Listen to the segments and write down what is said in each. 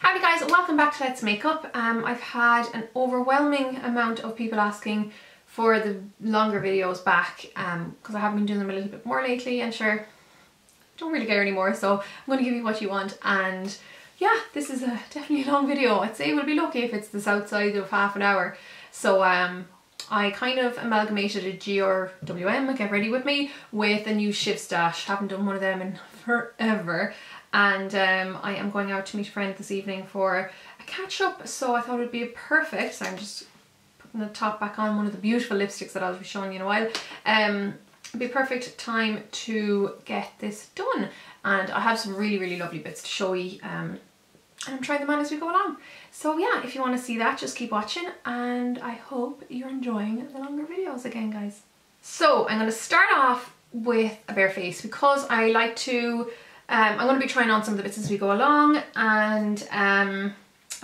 Howdy guys, welcome back to Let's Makeup. I've had an overwhelming amount of people asking for the longer videos back because I have been doing them a little bit more lately, and sure, don't really care anymore, so I'm going to give you what you want. And yeah, this is definitely a long video. I'd say we'll be lucky if it's this outside of half an hour. So I kind of amalgamated a GRWM, Get Ready With Me, with a new Shift Stash. Haven't done one of them in forever. And I am going out to meet a friend this evening for a catch up, so I thought it would be perfect. So I'm just putting the top back on, one of the beautiful lipsticks that I'll be showing you in a while. It'd be a perfect time to get this done. And I have some really lovely bits to show you, and I'm trying them on as we go along. So yeah, if you want to see that, just keep watching, and I hope you're enjoying the longer videos again, guys. So I'm going to start off with a bare face because I like to I'm going to be trying on some of the bits as we go along, and I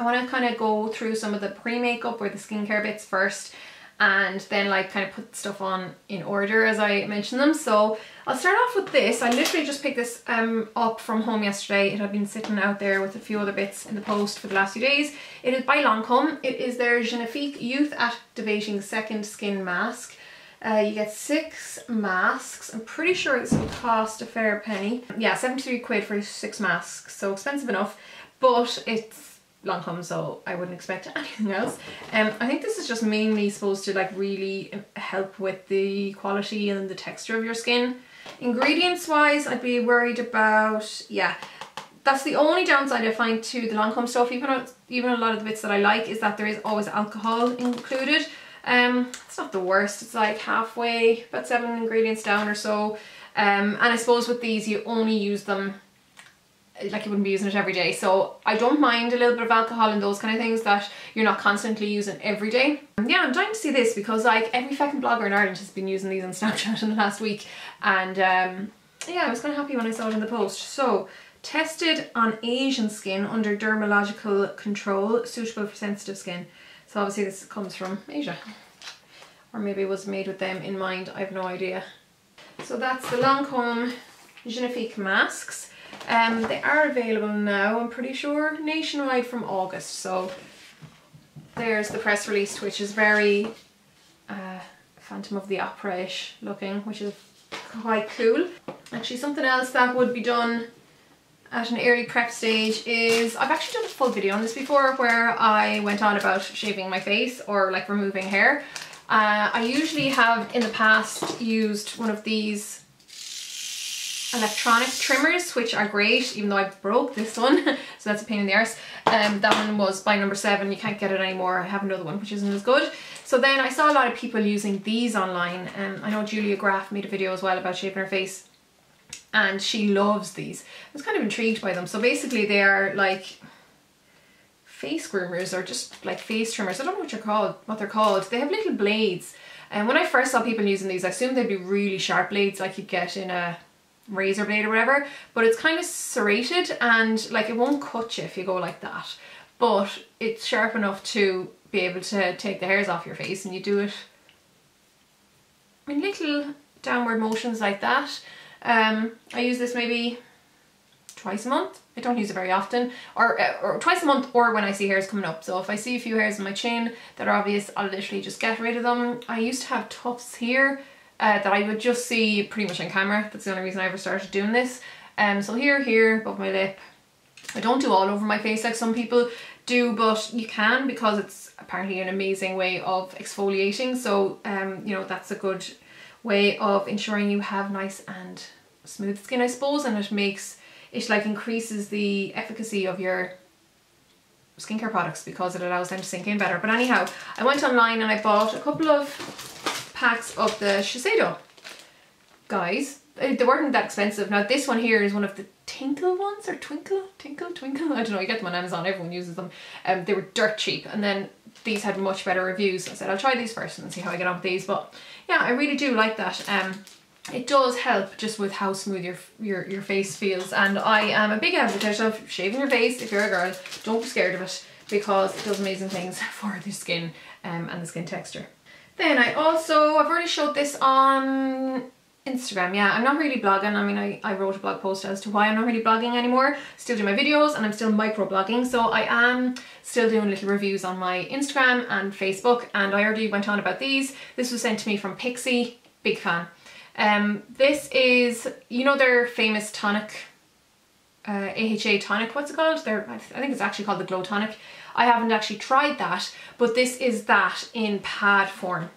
want to kind of go through some of the pre-makeup or the skincare bits first, and then like kind of put stuff on in order as I mention them. So I'll start off with this. I literally just picked this up from home yesterday. It had been sitting out there with a few other bits in the post for the last few days. It is by Lancôme. It is their Génifique Youth Activating Second Skin Mask. You get 6 masks. I'm pretty sure this will cost a fair penny. Yeah, 73 quid for 6 masks, so expensive enough, but it's Lancôme, so I wouldn't expect anything else. I think this is just mainly supposed to like really help with the quality and the texture of your skin. Ingredients wise, I'd be worried about, yeah, that's the only downside I find to the Lancôme stuff, even a lot of the bits that I like, is that there is always alcohol included. It's not the worst, it's like halfway, about 7 ingredients down or so. And I suppose with these you only use them, like you wouldn't be using it every day. So I don't mind a little bit of alcohol and those kind of things that you're not constantly using every day. Yeah, I'm dying to see this because like every fucking blogger in Ireland has been using these on Snapchat in the last week. And yeah, I was kind of happy when I saw it in the post. So, tested on Asian skin under dermatological control, suitable for sensitive skin. So obviously this comes from Asia, or maybe it was made with them in mind, I have no idea. So that's the Lancôme Génifique masks. They are available now, I'm pretty sure, nationwide from August. So there's the press release, which is very Phantom of the Opera-ish looking, which is quite cool. Actually, something else that would be done at an early prep stage is, I've actually done a full video on this before where I went on about shaving my face or like removing hair. I usually have in the past used one of these electronic trimmers, which are great, even though I broke this one, so that's a pain in the arse. That one was by Number 7, you can't get it anymore. I have another one which isn't as good. So then I saw a lot of people using these online, and I know Julia Graff made a video as well about shaving her face, and she loves these. I was kind of intrigued by them. So basically they are like face groomers or just like face trimmers. I don't know what they're called. They have little blades. And when I first saw people using these, I assumed they'd be really sharp blades like you'd get in a razor blade or whatever. But it's kind of serrated and like it won't cut you if you go like that. But it's sharp enough to be able to take the hairs off your face, and you do it in little downward motions like that. I use this maybe twice a month. I don't use it very often, or twice a month, or when I see hairs coming up. So if I see a few hairs on my chin that are obvious, I'll literally just get rid of them. I used to have tufts here that I would just see pretty much on camera. That's the only reason I ever started doing this. So here, above my lip. I don't do all over my face like some people do, but you can, because it's apparently an amazing way of exfoliating. So you know, that's a good way of ensuring you have nice and smooth skin, I suppose, and it makes it like increases the efficacy of your skincare products because it allows them to sink in better. But anyhow, I went online and I bought a couple of packs of the Shiseido guys. They weren't that expensive. Now this one here is one of the Tinkle ones, or Twinkle, I don't know, you get them on Amazon, everyone uses them. They were dirt cheap, and then these had much better reviews, so I said I'll try these first and see how I get on with these. But yeah, I really do like that. It does help just with how smooth your face feels, and I am a big advocate of shaving your face. If you're a girl, don't be scared of it, because it does amazing things for the skin and the skin texture. Then I've already showed this on Instagram, yeah. I'm not really blogging. I mean, I wrote a blog post as to why I'm not really blogging anymore. Still do my videos and I'm still microblogging. So I am still doing little reviews on my Instagram and Facebook, and I already went on about these. This was sent to me from Pixi, big fan. This is, you know, their famous tonic, AHA tonic, what's it called? I think it's actually called the Glow Tonic. I haven't actually tried that, but this is that in pad form.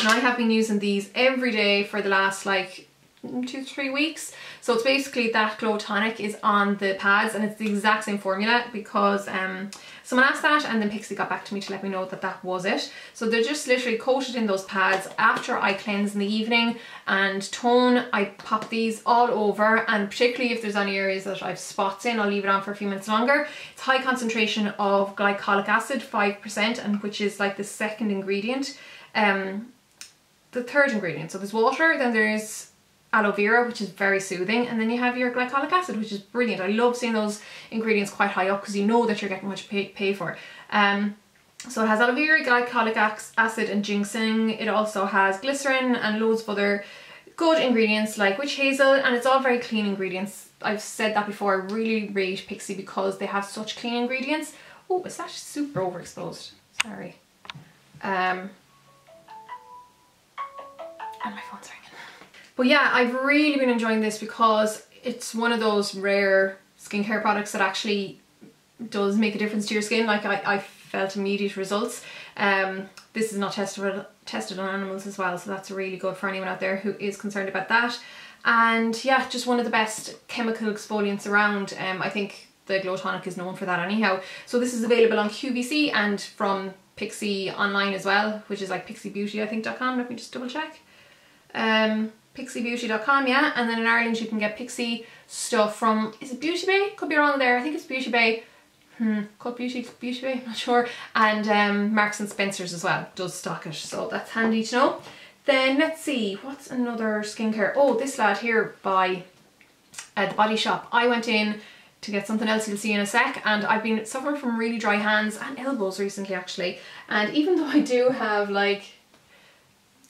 And I have been using these every day for the last like 2-3 weeks. So it's basically that Glow Tonic is on the pads, and it's the exact same formula because someone asked that, and then Pixi got back to me to let me know that that was it. So they're just literally coated in those pads. After I cleanse in the evening and tone, I pop these all over, and particularly if there's any areas that I've spots in, I'll leave it on for a few minutes longer. It's high concentration of glycolic acid, 5%, and which is like the second ingredient. The third ingredient, so there's water, then there's aloe vera, which is very soothing, and then you have your glycolic acid, which is brilliant. I love seeing those ingredients quite high up because you know that you're getting what you pay for. So it has aloe vera, glycolic acid, and ginseng. It also has glycerin and loads of other good ingredients like witch hazel, and it's all very clean ingredients. I've said that before, I really rate Pixi because they have such clean ingredients. Oh, it's actually super overexposed, sorry. And my phone's ringing. But yeah, I've really been enjoying this because it's one of those rare skincare products that actually does make a difference to your skin. Like I felt immediate results. This is not tested on animals as well, so that's really good for anyone out there who is concerned about that. And yeah, just one of the best chemical exfoliants around. I think the Glow Tonic is known for that anyhow. So this is available on QVC and from Pixi online as well, which is like pixibeauty.com. Let me just double check. Pixibeauty.com, yeah, and then in Ireland you can get Pixi stuff from, is it Beauty Bay? Could be wrong there, I think it's Beauty Bay. Beauty Bay, not sure. And Marks and Spencer's as well does stock it, so that's handy to know. Then let's see, what's another skincare? Oh, this lad here by The Body Shop. I went in to get something else you'll see in a sec, and I've been suffering from really dry hands and elbows recently actually, and even though I do have like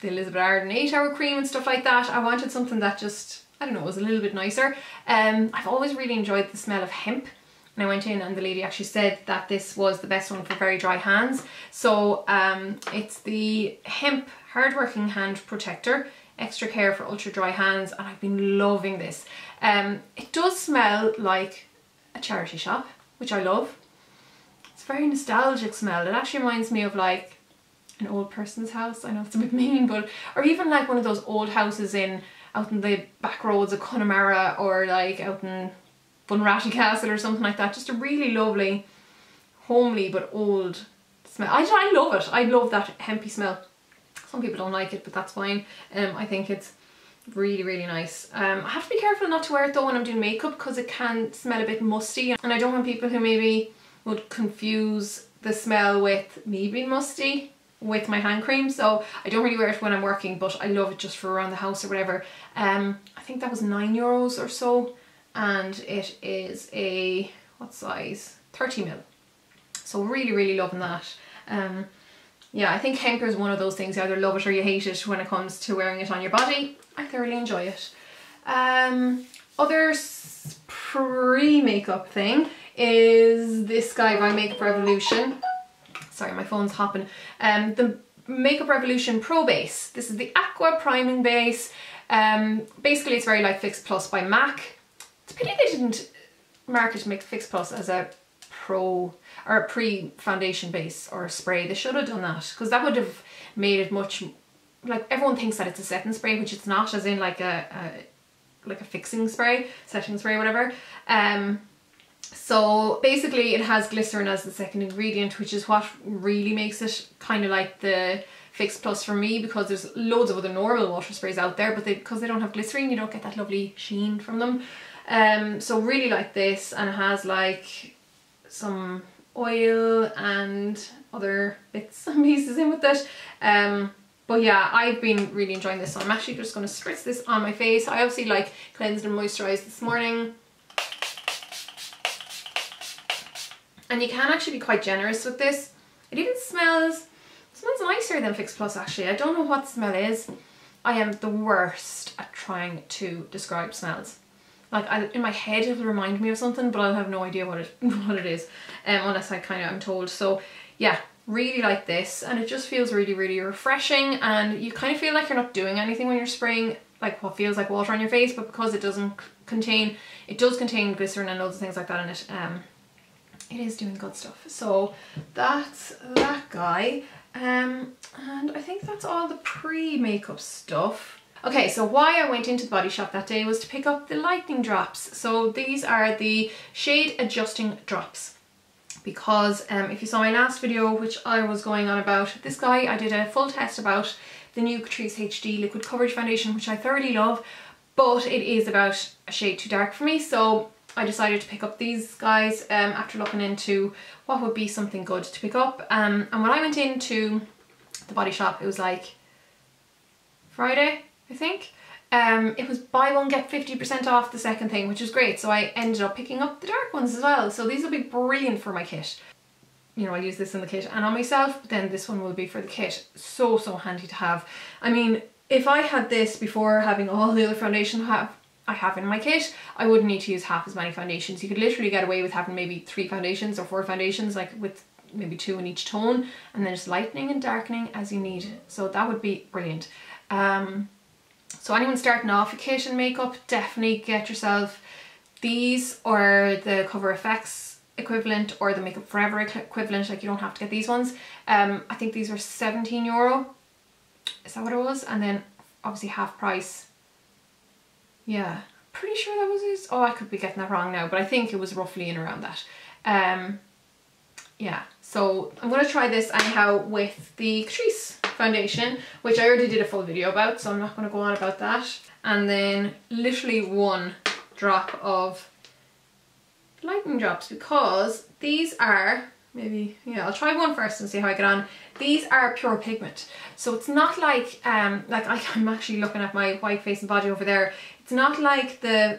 the Elizabeth Arden 8-hour cream and stuff like that, I wanted something that just, I don't know, was a little bit nicer. I've always really enjoyed the smell of hemp, and I went in and the lady actually said that this was the best one for very dry hands. So it's the Hemp Hard Working Hand Protector, extra care for ultra dry hands, and I've been loving this. It does smell like a charity shop, which I love. It's a very nostalgic smell. It actually reminds me of like an old person's house. I know it's a bit mean, but, or even like one of those old houses in, out in the back roads of Connemara, or like out in Bunratty Castle or something like that. Just a really lovely, homely but old smell. I love it. I love that hempy smell. Some people don't like it, but that's fine. I think it's really, really nice. I have to be careful not to wear it though when I'm doing makeup because it can smell a bit musty, and I don't want people who maybe would confuse the smell with me being musty with my hand cream, so I don't really wear it when I'm working, but I love it just for around the house or whatever. I think that was €9 or so, and it is a, what size? 30ml. So really, really loving that. Yeah, I think hemp is one of those things, you either love it or you hate it when it comes to wearing it on your body. I thoroughly enjoy it. Other pre-makeup thing is this guy by Makeup Revolution. Sorry, my phone's hopping. The Makeup Revolution Pro Base. This is the Aqua Priming Base. Basically, it's very like Fix Plus by Mac. It's a pity they didn't market Fix Plus as a pro or a pre-foundation base or a spray. They should have done that because that would have made it much, like everyone thinks that it's a setting spray, which it's not, as in like a fixing spray, setting spray, whatever. So basically it has glycerin as the second ingredient, which is what really makes it kind of like the Fix Plus for me, because there's loads of other normal water sprays out there, but because they don't have glycerin, you don't get that lovely sheen from them. So really like this, and it has like some oil and other bits and pieces in with it. But yeah, I've been really enjoying this, so I'm actually just going to spritz this on my face. I obviously like cleansed and moisturised this morning. And you can actually be quite generous with this. It even smells nicer than Fix Plus actually. I don't know what the smell is. I am the worst at trying to describe smells. Like, in my head it'll remind me of something, but I'll have no idea what it is, unless I kind of am told. So yeah, really like this, and it just feels really, really refreshing, and you kind of feel like you're not doing anything when you're spraying like what feels like water on your face, but because it doesn't contain, it does contain glycerin and loads of things like that in it, it is doing good stuff. So that's that guy, and I think that's all the pre-makeup stuff. Okay, so why I went into the Body Shop that day was to pick up the lightning drops. So these are the shade adjusting drops, because if you saw my last video, which I was going on about this guy, I did a full test about the new Catrice HD liquid coverage foundation, which I thoroughly love, but it is about a shade too dark for me. So I decided to pick up these guys after looking into what would be something good to pick up. And when I went into the Body Shop, it was like Friday, I think. It was buy one get 50% off the second thing, which is great, so I ended up picking up the dark ones as well. So these will be brilliant for my kit. You know, I use this in the kit and on myself, but then this one will be for the kit. So, so handy to have. I mean, if I had this before having all the other foundation I have in my kit, I wouldn't need to use half as many foundations. You could literally get away with having maybe 3 foundations or 4 foundations, like with maybe 2 in each tone, and then just lightening and darkening as you need. So that would be brilliant. So anyone starting off a kit and makeup, definitely get yourself these or the Cover FX equivalent or the Makeup Forever equivalent. Like, you don't have to get these ones. I think these were €17. Is that what it was? And then obviously half price. Yeah, pretty sure that was his. Oh, I could be getting that wrong now, but I think it was roughly in around that. Yeah, so I'm going to try this anyhow with the Catrice foundation, which I already did a full video about, so I'm not going to go on about that. And then literally 1 drop of lightning drops, because these are, maybe, yeah, I'll try one first and see how I get on. These are pure pigment, so it's not like I'm actually looking at my white face and body over there. It's not like the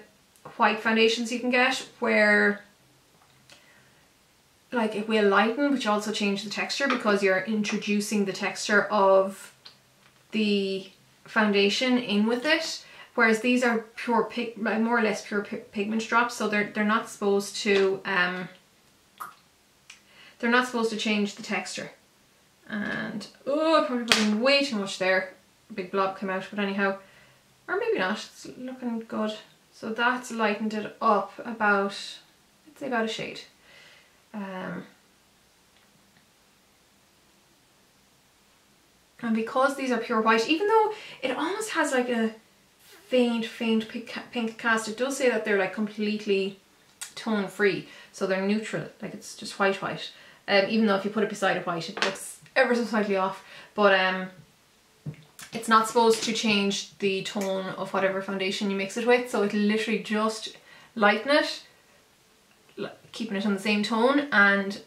white foundations you can get where like it will lighten, which also change the texture, because you're introducing the texture of the foundation in with it. Whereas these are pure more or less pure pigment drops, so they're not supposed to change the texture. And oh, probably putting way too much there. A big blob came out, but anyhow, or maybe not. It's looking good. So that's lightened it up about, I'd say about a shade. And because these are pure white, even though it almost has like a faint pink cast, it does say that they're like completely tone free, so they're neutral, like it's just white. Even though if you put it beside a white, it looks ever so slightly off, but it's not supposed to change the tone of whatever foundation you mix it with, so it'll literally just lighten it, keeping it on the same tone, and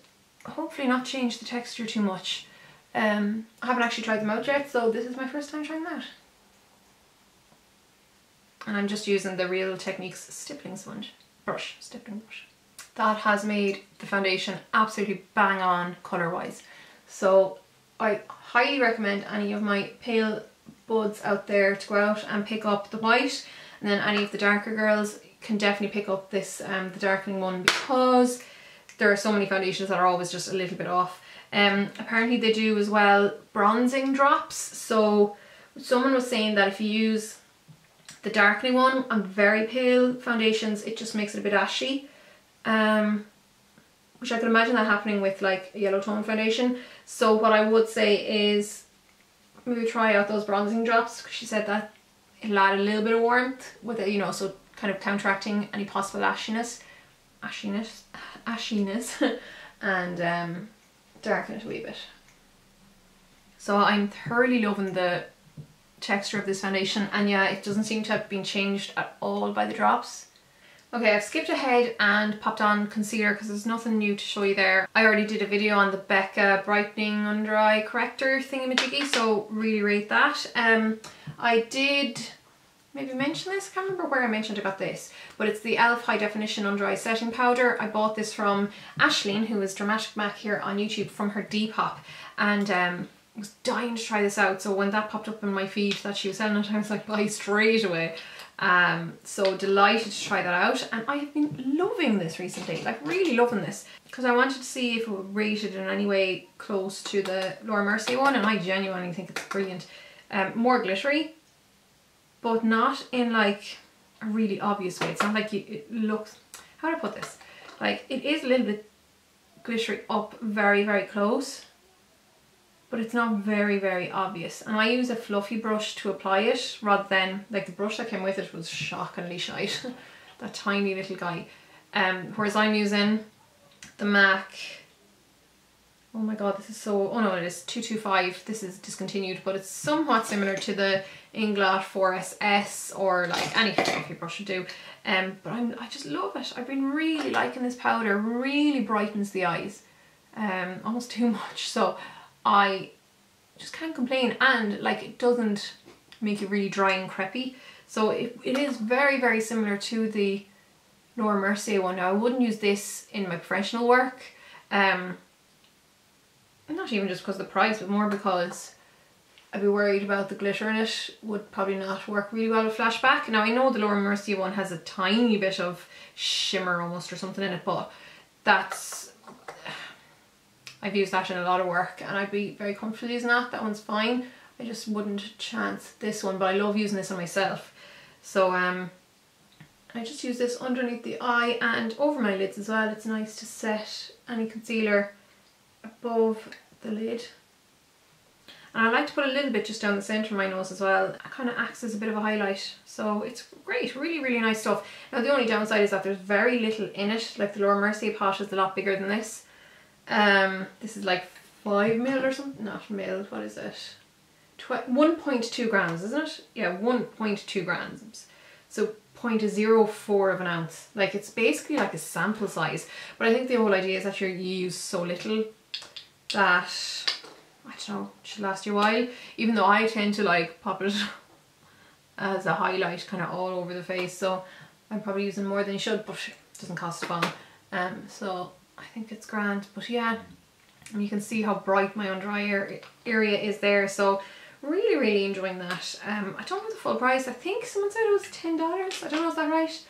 hopefully not change the texture too much. I haven't actually tried them out yet, so this is my first time trying that. And I'm just using the Real Techniques stippling brush. That has made the foundation absolutely bang on colour wise. So I highly recommend any of my pale buds out there to go out and pick up the white, and then any of the darker girls can definitely pick up this the darkening one, because there are so many foundations that are always just a little bit off. Apparently they do as well bronzing drops, so someone was saying that if you use the darkening one on very pale foundations, it just makes it a bit ashy, which I could imagine that happening with like a yellow tone foundation. So what I would say is maybe try out those bronzing drops, because she said that it'll add a little bit of warmth with it, you know, so kind of counteracting any possible ashiness and darken it a wee bit. So I'm thoroughly loving the texture of this foundation, and yeah, it doesn't seem to have been changed at all by the drops. Okay, I've skipped ahead and popped on concealer, because there's nothing new to show you there. I already did a video on the Becca brightening under eye corrector thingamajiggy, so really rate that. I did maybe mention this, I can't remember where I mentioned about this, but it's the ELF high definition under eye setting powder. I bought this from Ashleen, who is Dramatic Mac here on YouTube, from her Depop, and was dying to try this out, so when that popped up in my feed that she was selling it, I was like, buy straight away. So delighted to try that out, and I have been loving this recently, like really loving this, because I wanted to see if it was rated in any way close to the Laura Mercier one, and I genuinely think it's brilliant. More glittery, but not in like a really obvious way. It's not like it looks, how do I put this? Like, it is a little bit glittery up very, very close, but it's not very, very obvious. And I use a fluffy brush to apply it rather than, like, the brush that came with it was shockingly shite. That tiny little guy. Whereas I'm using the MAC, oh my god, this is so, oh no, it is 225. This is discontinued, but it's somewhat similar to the Inglot 4SS or like any fluffy brush would do. But I just love it. I've been really liking this powder. Really brightens the eyes, almost too much. So I just can't complain, and like, it doesn't make you really dry and creppy. So it is very, very similar to the Laura Mercier one. Now I wouldn't use this in my professional work, not even just because of the price, but more because I'd be worried about the glitter in it would probably not work really well with flashback. Now I know the Laura Mercier one has a tiny bit of shimmer almost or something in it, but that's, I've used that in a lot of work and I'd be very comfortable using that. That one's fine. I just wouldn't chance this one, but I love using this on myself. So I just use this underneath the eye and over my lids as well. It's nice to set any concealer above the lid. And I like to put a little bit just down the centre of my nose as well. It kind of acts as a bit of a highlight. So it's great, really, really nice stuff. Now the only downside is that there's very little in it. Like the Laura Mercier pot is a lot bigger than this. This is like 5 ml or something, not mil, what is it? 1.2 grams, isn't it? Yeah, 1.2 grams. So 0.04 of an ounce. Like, it's basically like a sample size. But I think the whole idea is that you use so little that, I don't know, it should last you a while. Even though I tend to like pop it as a highlight kind of all over the face, so I'm probably using more than you should, but it doesn't cost a bomb. So I think it's grand. But yeah, and you can see how bright my under eye area is there, so really, really enjoying that. I don't know the full price. I think someone said it was $10. I don't know, is that right?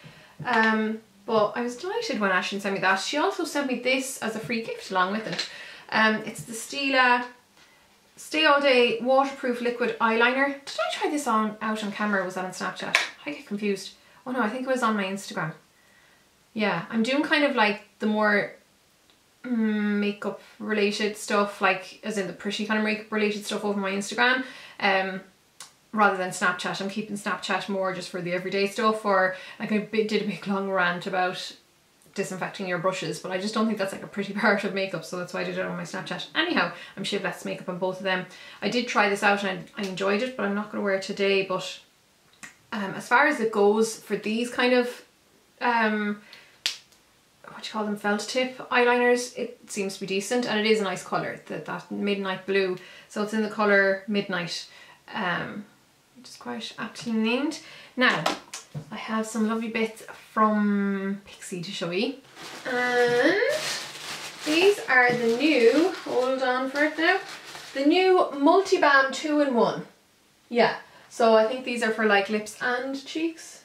But I was delighted when Ashton sent me that. She also sent me this as a free gift along with it. It's the Stila Stay All Day Waterproof Liquid Eyeliner. Did I try this out on camera or was that on Snapchat? I get confused. Oh no, I think it was on my Instagram. Yeah, I'm doing kind of like the more makeup related stuff, like as in the pretty kind of makeup related stuff over my Instagram, rather than Snapchat. I'm keeping Snapchat more just for the everyday stuff, or like I did a big long rant about disinfecting your brushes, but I just don't think that's like a pretty part of makeup, so that's why I did it on my Snapchat. Anyhow, I'm Sheer Sculpt's makeup on both of them. I did try this out and I enjoyed it, but I'm not going to wear it today. But as far as it goes for these kind of what do you call them, felt tip eyeliners, it seems to be decent, and it is a nice colour, that midnight blue. So it's in the colour midnight, which is quite aptly named. Now I have some lovely bits from Pixi to show you, and these are the new, hold on for it now, the new multi-balm 2-in-1. Yeah, so I think these are for like lips and cheeks.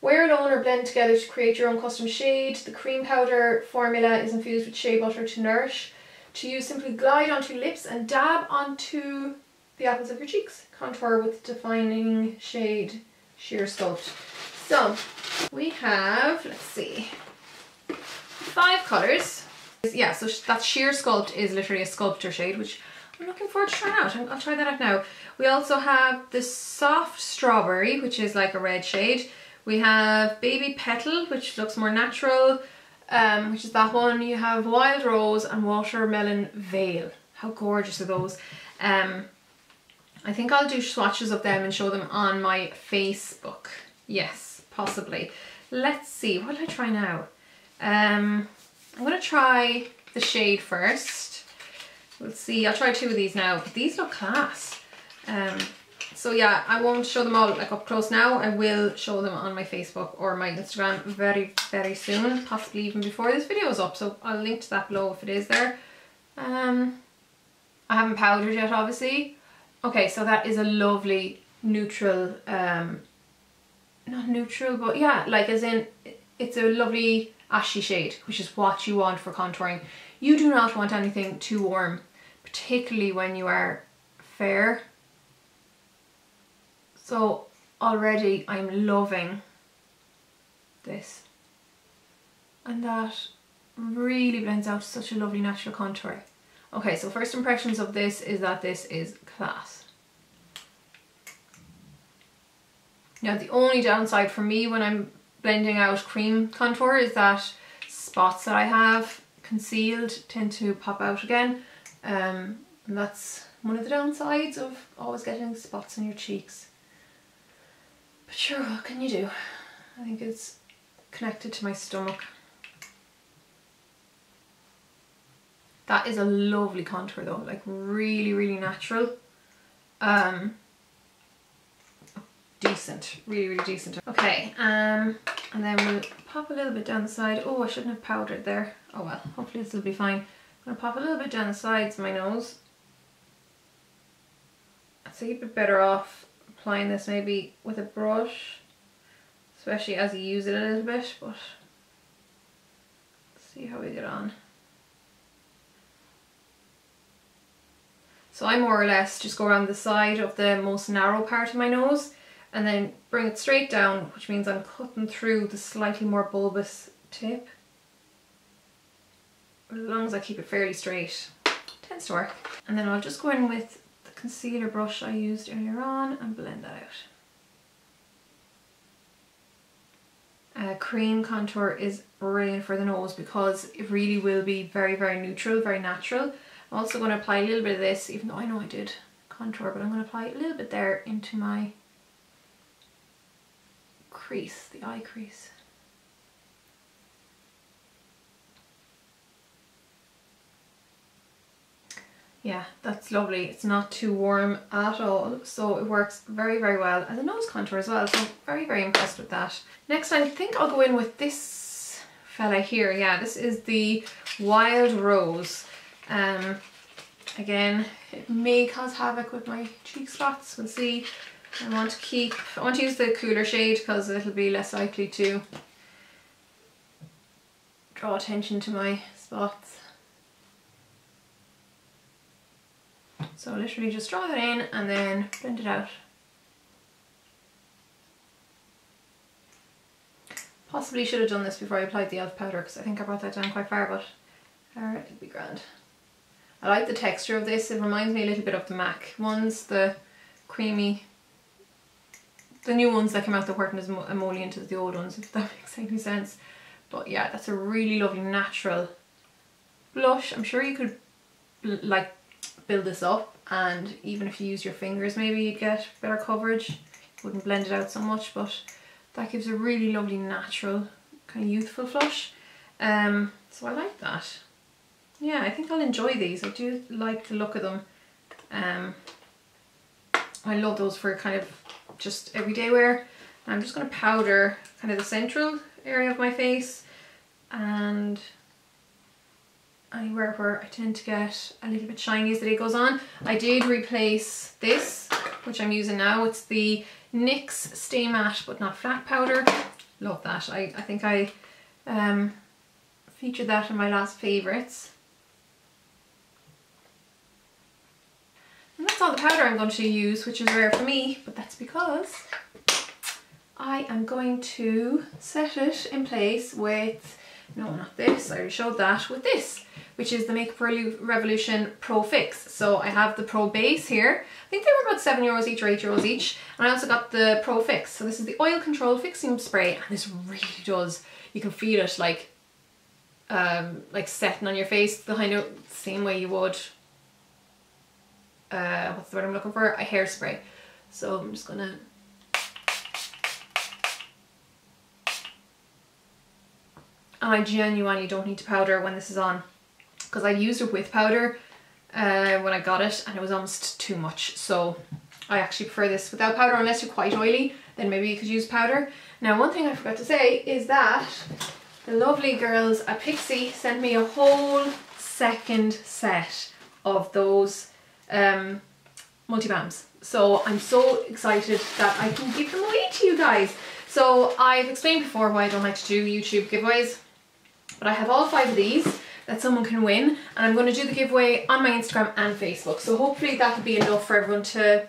Wear alone or blend together to create your own custom shade. The cream powder formula is infused with shea butter to nourish. To use, simply glide onto your lips and dab onto the apples of your cheeks. Contour with defining shade Sheer Sculpt. So we have, let's see, 5 colours. Yeah, so that Sheer Sculpt is literally a sculptor shade, which I'm looking forward to trying out. I'll try that out now. We also have the Soft Strawberry, which is like a red shade. We have Baby Petal, which looks more natural, which is that one. You have Wild Rose and Watermelon Veil. How gorgeous are those? I think I'll do swatches of them and show them on my Facebook. Yes, possibly. Let's see, what do I try now? I'm going to try the shade first. We'll see, I'll try 2 of these now, but these look class. So yeah, I won't show them all like up close now. I will show them on my Facebook or my Instagram very, very soon, possibly even before this video is up. So I'll link to that below if it is there. I haven't powdered yet, obviously. Okay, so that is a lovely neutral, not neutral, but yeah, like as in, it's a lovely ashy shade, which is what you want for contouring. You do not want anything too warm, particularly when you are fair. So already I'm loving this. And that really blends out such a lovely natural contour. Okay, so first impressions of this is that this is class. Now the only downside for me when I'm blending out cream contour is that spots that I have concealed tend to pop out again. And that's one of the downsides of always getting spots on your cheeks. But sure, what can you do? I think it's connected to my stomach. That is a lovely contour though, like really, really natural. Decent, really, really decent. Okay, and then we'll pop a little bit down the side. Oh, I shouldn't have powdered there. Oh well, hopefully this will be fine. I'm gonna pop a little bit down the sides of my nose. I'd say you'd be better off applying this maybe with a brush, especially as you use it a little bit, but let's see how we get on. So I more or less just go around the side of the most narrow part of my nose and then bring it straight down, which means I'm cutting through the slightly more bulbous tip. But as long as I keep it fairly straight, it tends to work. And then I'll just go in with the concealer brush I used earlier on and blend that out. Cream contour is brilliant for the nose because it really will be very, very neutral, very natural. I'm also going to apply a little bit of this, even though I know I did contour, but I'm going to apply a little bit there into my crease, the eye crease. Yeah, that's lovely. It's not too warm at all, so it works very, very well as a nose contour as well, so I'm very, very impressed with that. Next, I think I'll go in with this fella here. Yeah, this is the Wild Rose. Again, it may cause havoc with my cheek spots, we'll see. I want to use the cooler shade because it'll be less likely to draw attention to my spots. So literally just draw it in and then blend it out. Possibly should have done this before I applied the ELF powder because I think I brought that down quite far, but it'll be grand. I like the texture of this, it reminds me a little bit of the Mac ones, the creamy, the new ones that came out that weren't as emollient as the old ones, if that makes any sense. But yeah, that's a really lovely natural blush. I'm sure you could like build this up, and even if you use your fingers maybe you'd get better coverage, wouldn't blend it out so much, but that gives a really lovely natural kind of youthful flush. So I like that. Yeah, I think I'll enjoy these. I do like the look of them. I love those for kind of just everyday wear. And I'm just going to powder kind of the central area of my face and anywhere where I tend to get a little bit shiny as the day goes on. I did replace this, which I'm using now. It's the NYX Stay Matte But Not Flat Powder. Love that. I think I featured that in my last favourites. And that's all the powder I'm going to use, which is rare for me, but that's because I am going to set it in place with, no, not this, I already showed that, with this, which is the Makeup Revolution Pro Fix. So I have the Pro Base here. I think they were about €7 each or €8 each. And I also got the Pro Fix. So this is the oil control fixing spray, and this really does, you can feel it like setting on your face the kind of same way you would what's the word I'm looking for? A hairspray. So I'm just gonna and I genuinely don't need to powder when this is on because I used it with powder when I got it and it was almost too much, so I actually prefer this without powder unless you're quite oily, then maybe you could use powder. Now one thing I forgot to say is that the lovely girls at Pixi sent me a whole second set of those multi-balms. So I'm so excited that I can give them away to you guys. So I've explained before why I don't like to do YouTube giveaways, but I have all 5 of these that someone can win, and I'm going to do the giveaway on my Instagram and Facebook. So hopefully that'll be enough for everyone to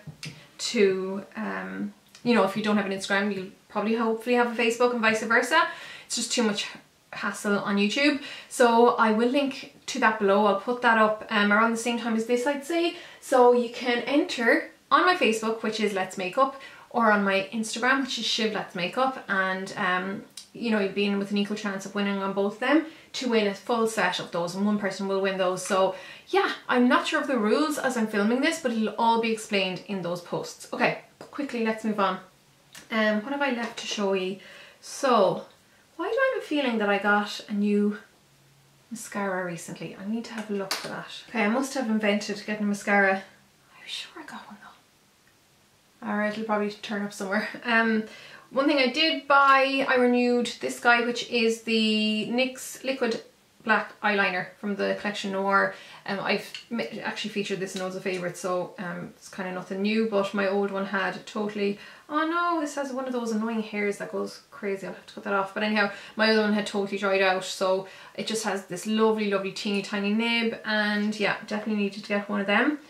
you know, if you don't have an Instagram, you'll probably hopefully have a Facebook and vice versa. It's just too much hassle on YouTube. So I will link to that below. I'll put that up around the same time as this, I'd say. So you can enter on my Facebook, which is Let's Makeup, or on my Instagram, which is Shiv Let's Makeup, and you know, you've been with an equal chance of winning on both of them to win a full set of those, and one person will win those. So yeah, I'm not sure of the rules as I'm filming this, but it'll all be explained in those posts. Okay, quickly, let's move on. What have I left to show you? So, why do I have a feeling that I got a new mascara recently? I need to have a look for that. Okay, I must have invented getting a mascara. I'm sure I got one though. Alright, it'll probably turn up somewhere. One thing I did buy, I renewed this guy, which is the NYX liquid black eyeliner from the collection Noir. I've actually featured this in loads of favourites, so it's kind of nothing new, but my old one had totally, oh no, this has one of those annoying hairs that goes crazy, I'll have to cut that off. But anyhow, my other one had totally dried out, so it just has this lovely, lovely teeny tiny nib, and yeah, definitely needed to get one of them.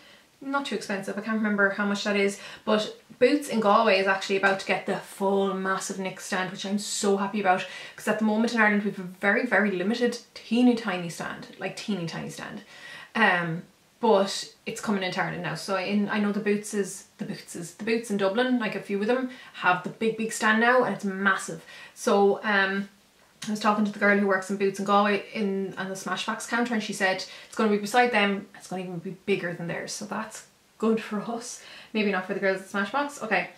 Not too expensive, I can't remember how much that is, but Boots in Galway is actually about to get the full massive NYX stand, which I'm so happy about, because at the moment in Ireland we've a very, very limited teeny tiny stand, like teeny tiny stand, but it's coming into Ireland now. So I know the Boots in Dublin, like a few of them have the big stand now, and it's massive. So I was talking to the girl who works in Boots in Galway on the Smashbox counter, and she said it's going to be beside them, it's going to even be bigger than theirs, so that's good for us. Maybe not for the girls at Smashbox. Okay.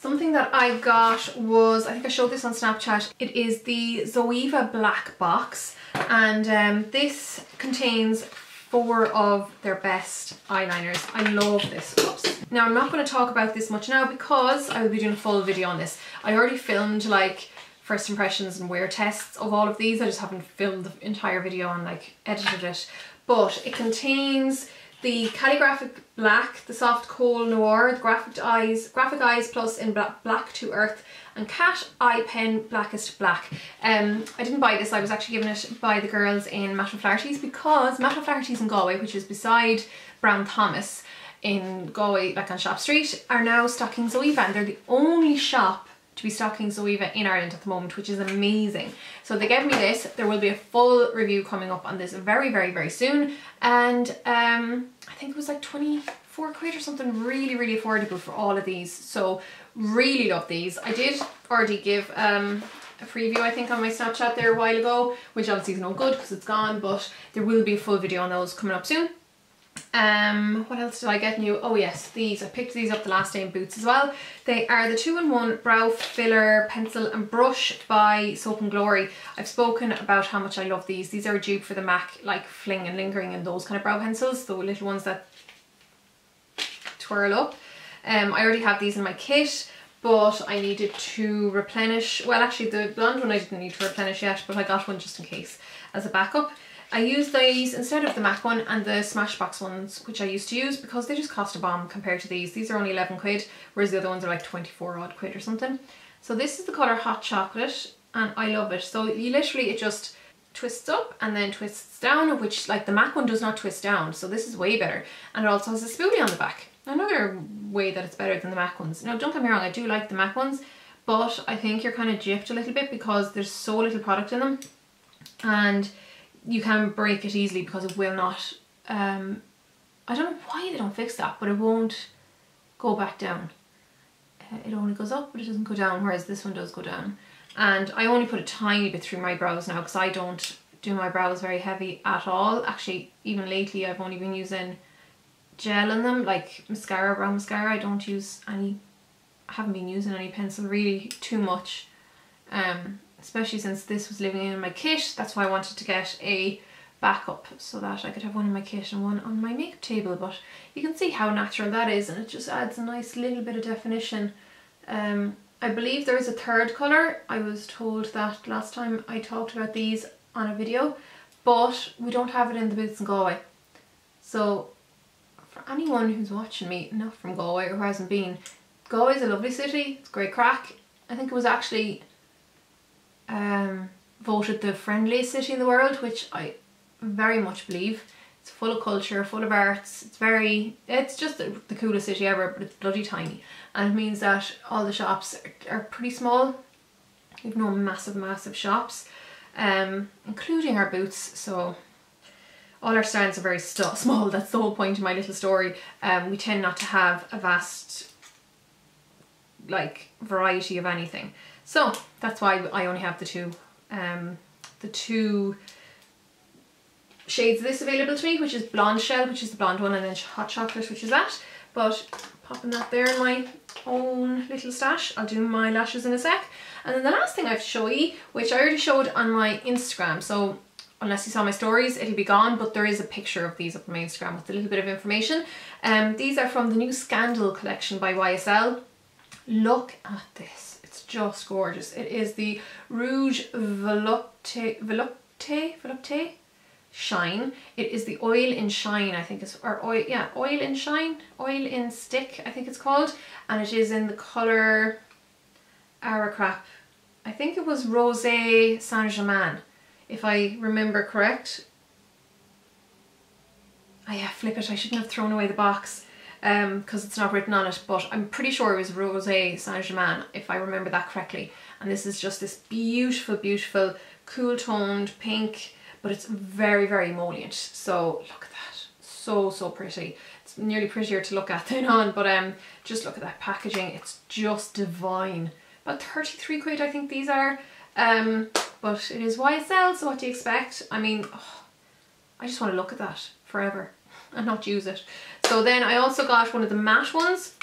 Something that I got was, I think I showed this on Snapchat, it is the Zoeva black box, and this contains 4 of their best eyeliners. I love this. Oops. Now I'm not going to talk about this much now because I will be doing a full video on this. I already filmed like first impressions and wear tests of all of these. I just haven't filmed the entire video and like edited it, but it contains the Calligraphic Black, the Soft Coal Noir, the Graphic Eyes Plus in Black to Earth, and Cat Eye Pen Blackest Black. I didn't buy this, I was actually given it by the girls in Matt O'Flaherty's, because Matt O'Flaherty's in Galway, which is beside Brown Thomas in Galway, like on Shop Street, are now stocking Zoeva, and they're the only shop to be stocking Zoeva in Ireland at the moment, which is amazing. So they gave me this. There will be a full review coming up on this very, very, very soon. And I think it was like 24 quid or something, really, really affordable for all of these. So really love these. I did already give a preview, I think, on my Snapchat there a while ago, which obviously is no good because it's gone, but there will be a full video on those coming up soon. What else did I get new? Oh yes, these. I picked these up the last day in Boots as well. They are the 2-in-1 brow filler pencil and brush by Soap and Glory. I've spoken about how much I love these. These are a dupe for the MAC, like Fling and Lingering and those kind of brow pencils, the little ones that twirl up. I already have these in my kit, but I needed to replenish. Well, actually the blonde one I didn't need to replenish yet, but I got one just in case as a backup. I use these instead of the MAC one and the Smashbox ones, which I used to use, because they just cost a bomb compared to these. These are only 11 quid, whereas the other ones are like 24 odd quid or something. So this is the colour Hot Chocolate, and I love it. So you literally, it just twists up and then twists down, which like the MAC one does not twist down. So this is way better. And it also has a spoolie on the back. Another way that it's better than the MAC ones. Now don't get me wrong, I do like the MAC ones, but I think you're kind of gypped a little bit because there's so little product in them. And you can break it easily because it will not, I don't know why they don't fix that, but it won't go back down. It only goes up, but it doesn't go down, whereas this one does go down. And I only put a tiny bit through my brows now because I don't do my brows very heavy at all. Actually, even lately, I've only been using gel in them, like mascara, brow mascara. I don't use any, I haven't been using any pencil really too much. Especially since this was living in my kit, that's why I wanted to get a backup so that I could have one in my kit and one on my makeup table. But you can see how natural that is, and it just adds a nice little bit of definition. I believe there is a third colour. I was told that last time I talked about these on a video, but we don't have it in the Boots in Galway. So for anyone who's watching me not from Galway or who hasn't been, Galway's a lovely city, it's great crack. I think it was actually voted the friendliest city in the world, which I very much believe. It's full of culture, full of arts, it's just the coolest city ever, but it's bloody tiny. And it means that all the shops are pretty small. We've no massive shops, including our boots, so all our stands are very small. That's the whole point of my little story. We tend not to have a vast variety of anything. So that's why I only have the two shades of this available to me, which is Blonde Shell, which is the blonde one, and then Hot Chocolate, which is that. But popping that there in my own little stash, I'll do my lashes in a sec. And then the last thing I have to show you, which I already showed on my Instagram, so unless you saw my stories, it'll be gone, but there is a picture of these up on my Instagram with a little bit of information. These are from the new Scandal collection by YSL. Look at this, it's just gorgeous. It is the Rouge Volupté Shine. It is the Oil in Shine, I think it's, or Oil, yeah, Oil in Shine, Oil in Stick, I think it's called, and it is in the colour Aracrap. I think it was Rosé Saint-Germain, if I remember correct. Oh yeah, flip it, I shouldn't have thrown away the box because it's not written on it, but I'm pretty sure it was Rosé Saint-Germain, if I remember that correctly. And this is just this beautiful, beautiful, cool-toned pink, but it's very, very emollient. So look at that, so pretty. It's nearly prettier to look at than on, but just look at that packaging, it's just divine. About 33 quid I think these are, but it is YSL, so what do you expect? I mean, oh, I just want to look at that forever and not use it. So then I also got one of the matte ones,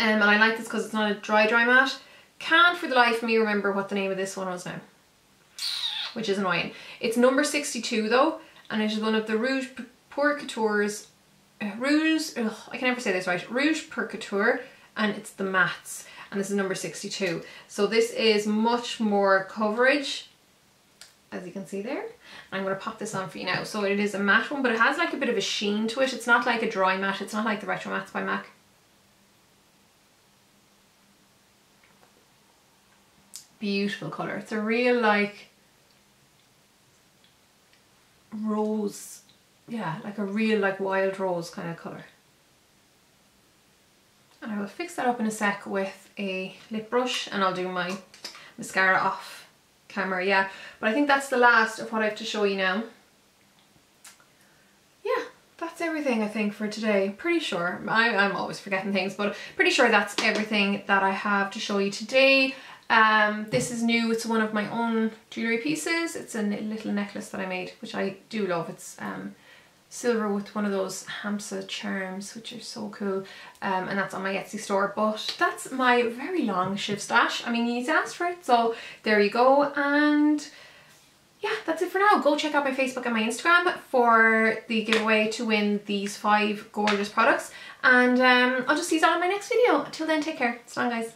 and I like this because it's not a dry matte. Can't for the life of me remember what the name of this one was now, which is annoying. It's number 62 though, and it is one of the Rouge Pourcouture's, I can never say this right, Rouge Pourcouture, and it's the mattes, and this is number 62. So this is much more coverage, as you can see there. I'm gonna pop this on for you now. So it is a matte one, but it has like a bit of a sheen to it. It's not like a dry matte, it's not like the retro mattes by MAC. Beautiful color, it's a real like, rose, yeah, like a real like wild rose kind of colour. And I will fix that up in a sec with a lip brush, and I'll do my mascara off camera, yeah. But I think that's the last of what I have to show you now. Yeah, that's everything I think for today, pretty sure. I'm always forgetting things, but pretty sure that's everything that I have to show you today. This is new, it's one of my own jewellery pieces. It's a little necklace that I made, which I do love. It's silver with one of those Hamsa charms, which are so cool, and that's on my Etsy store. But that's my very long shift stash. I mean, you need to ask for it, so there you go. And yeah, that's it for now. Go check out my Facebook and my Instagram for the giveaway to win these 5 gorgeous products, and I'll just see you all in my next video. Until then, take care. So long, guys.